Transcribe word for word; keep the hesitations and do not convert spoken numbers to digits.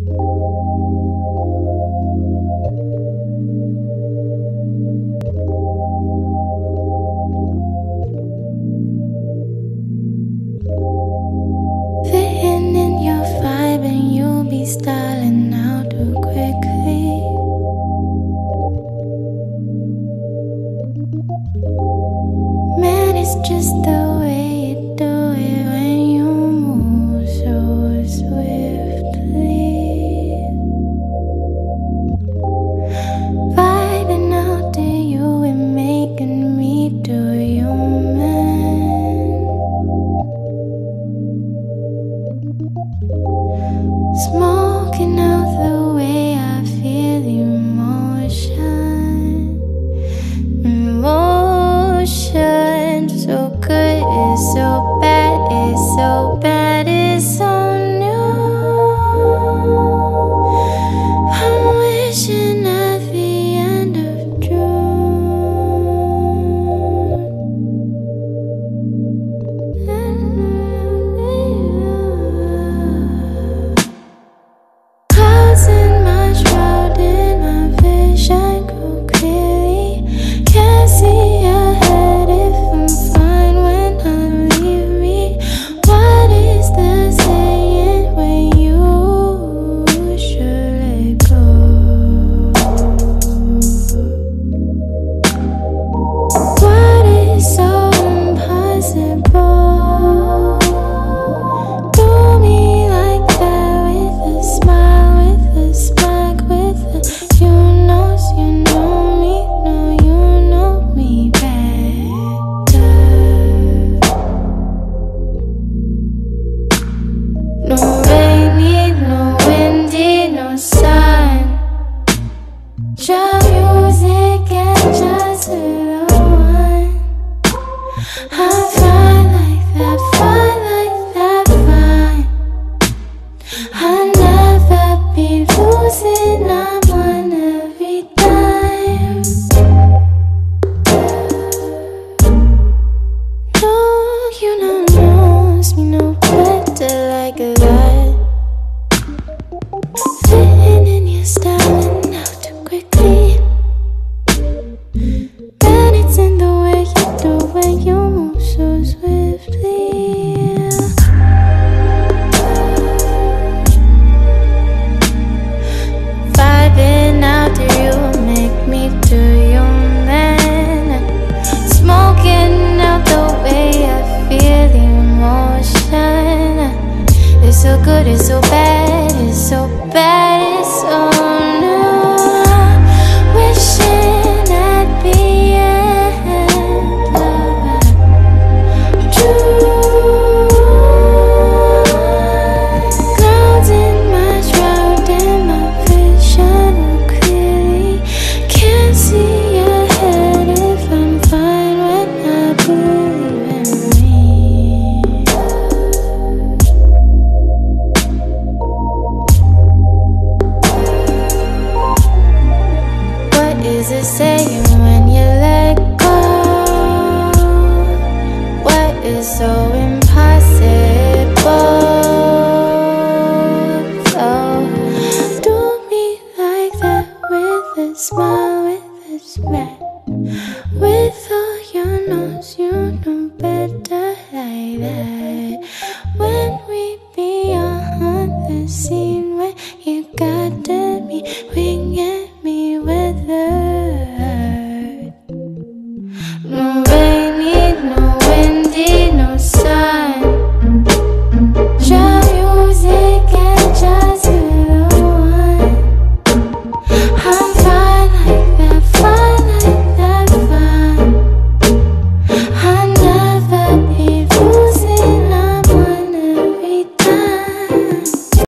Fitting in your vibe and you'll be styling out too quickly. Man, it's just the way you do it when you move so swiftly. Vibing out to you and making me do you, man. Smoking out the way I feel emotion, emotion. So good, it's so bad, it's so bad, it's so new. I'm wishing at the end of June. Clouds in my shroud, in my vision grow clearly. Can't see ahead if I'm it's so bad, it's so bad, it's so new. Wishing at the end of June. Clouds in my shroud and my vision clearly. Can't see ahead if I'm fine when I believe in me. What is it saying when you let go? What is so impossible? So do me like that with a smile, with a smile. With all your nose, you know better like that. When we be on the scene, when you got to me, we get me with her. No.